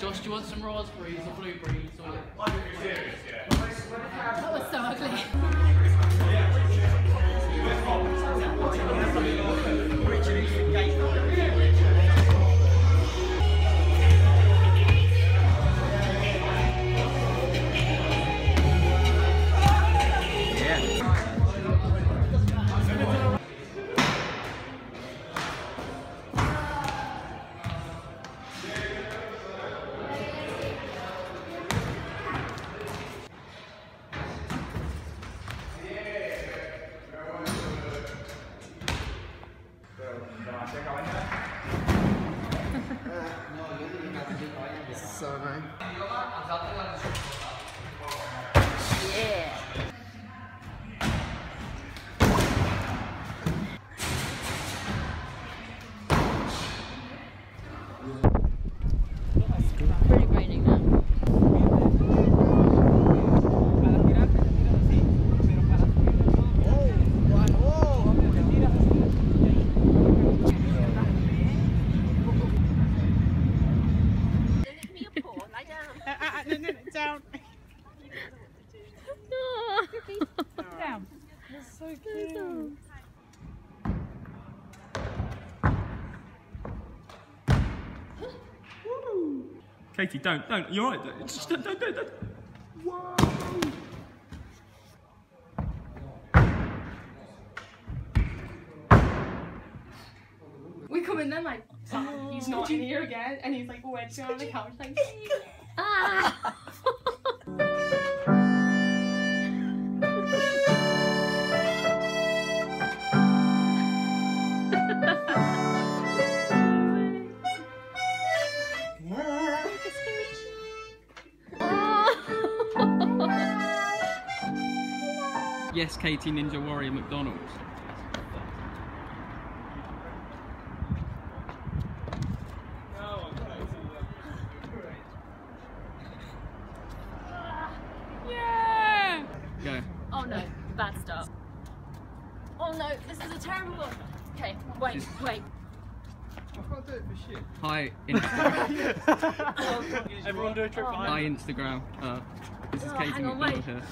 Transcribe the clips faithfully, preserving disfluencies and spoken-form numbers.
Josh, do you want some raspberries or blueberries? Or... That was so ugly. Katie, don't, don't, you're right, don't, just don't, don't, don't, don't. Whoa! We come in there like, oh, he's not in here again, and he's like wedged on the couch like, ah! Yes, Katie, Ninja Warrior McDonald's. No, yeah! Go. Oh no, bad start. Oh no, this is a terrible one. Okay, wait, wait. I can't do it for shit. Hi, Instagram. Everyone do a trip behind. Hi, Instagram. Uh, this is oh, Katie McDonnell here.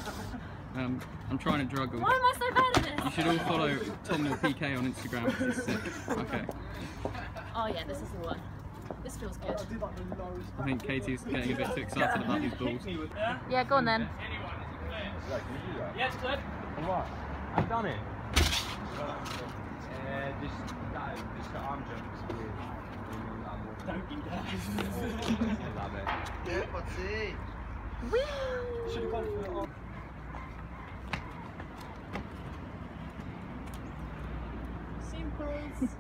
Um, I'm trying to druggle. Why am I so bad at this? You should all follow Tom or P K on Instagram because it's sick. Okay. Oh yeah, this is the one. This feels good. I think Katie's getting a bit too excited about these balls. Yeah, go on then. Yes, Cliff. Alright, I've done it. Uh, just, that, just the arm jump is weird. Don't do that. I love it. Yeah, let's see. Woo! Should have gone for the arm. Please.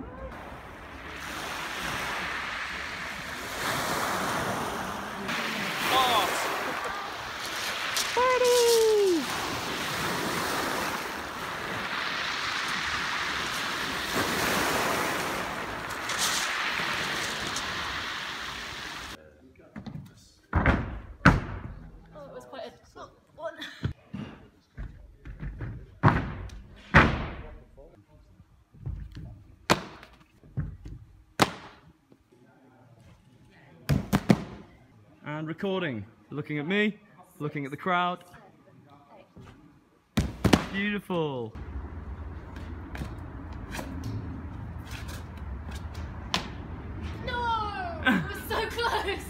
And recording, looking at me, looking at the crowd. Beautiful. No, it was so close.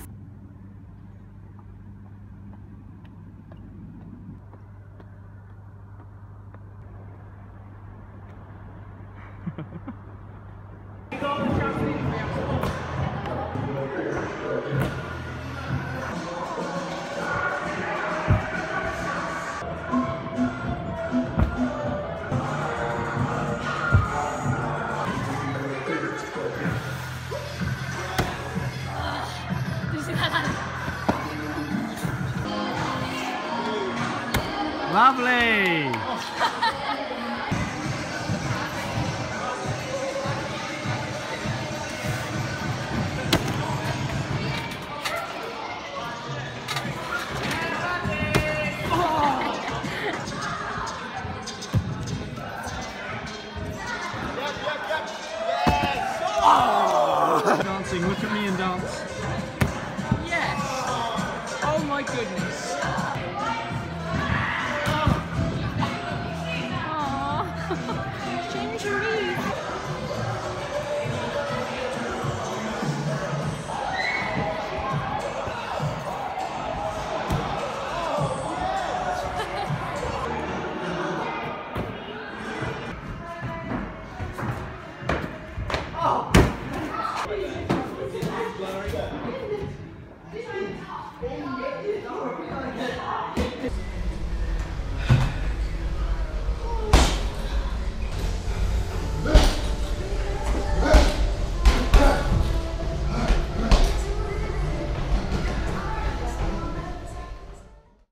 Lovely! Oh. Dancing, look at me and dance. Yes! Oh my goodness! Oh.